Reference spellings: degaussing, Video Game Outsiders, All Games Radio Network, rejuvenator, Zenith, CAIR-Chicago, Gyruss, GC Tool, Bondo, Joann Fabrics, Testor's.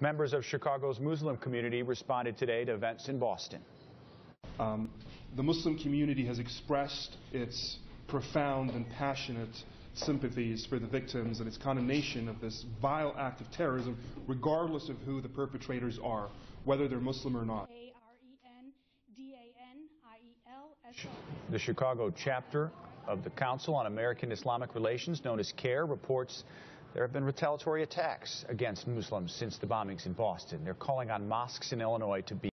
Members of Chicago's Muslim community responded today to events in Boston. The Muslim community has expressed its profound and passionate sympathies for the victims and its condemnation of this vile act of terrorism, regardless of who the perpetrators are, whether they're Muslim or not. The Chicago chapter of the Council on American Islamic Relations, known as CAIR, reports there have been retaliatory attacks against Muslims since the bombings in Boston. They're calling on mosques in Illinois to be